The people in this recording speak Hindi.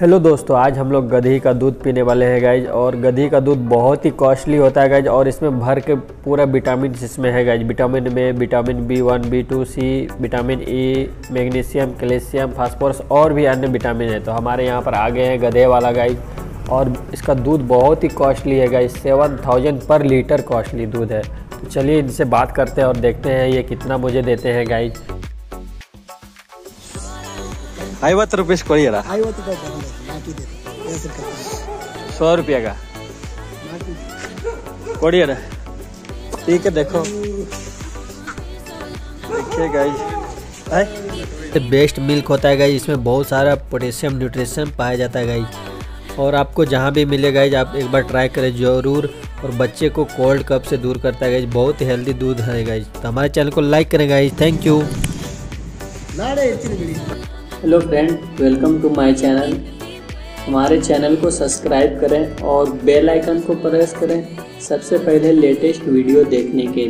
हेलो दोस्तों, आज हम लोग गधी का दूध पीने वाले हैं गाइज। और गधी का दूध बहुत ही कॉस्टली होता है गाइज, और इसमें भर के पूरा विटामिन इसमें है गाइज। विटामिन में vitamin B1, B2, C, vitamin E, magnesium, calcium, phosphorus और भी अन्य विटामिन है। तो हमारे यहाँ पर आ गए हैं गधे वाला गाइज, और इसका दूध बहुत ही कॉस्टली है गाइज। 7000 पर लीटर कॉस्टली दूध है। तो चलिए इनसे बात करते हैं और देखते हैं ये कितना मुझे देते हैं गाइज। 50 रुपये को ये रहा, 100 रुपये का कोड़िया रहा। ठीक है, देखो गाइस, बेस्ट मिल्क होता है गाइस। इसमें बहुत सारा पोटेशियम न्यूट्रिशन पाया जाता है गाइस, और आपको जहाँ भी मिले गाइस आप एक बार ट्राई करें ज़रूर, और बच्चे को कोल्ड कप से दूर करता है गाइस। बहुत ही हेल्दी दूध है गाइस। तो हमारे चैनल को लाइक करें guys, thank you. Hello friend, welcome to my channel. हमारे चैनल को सब्सक्राइब करें और बेल आइकन को प्रेस करें सबसे पहले लेटेस्ट वीडियो देखने के लिए।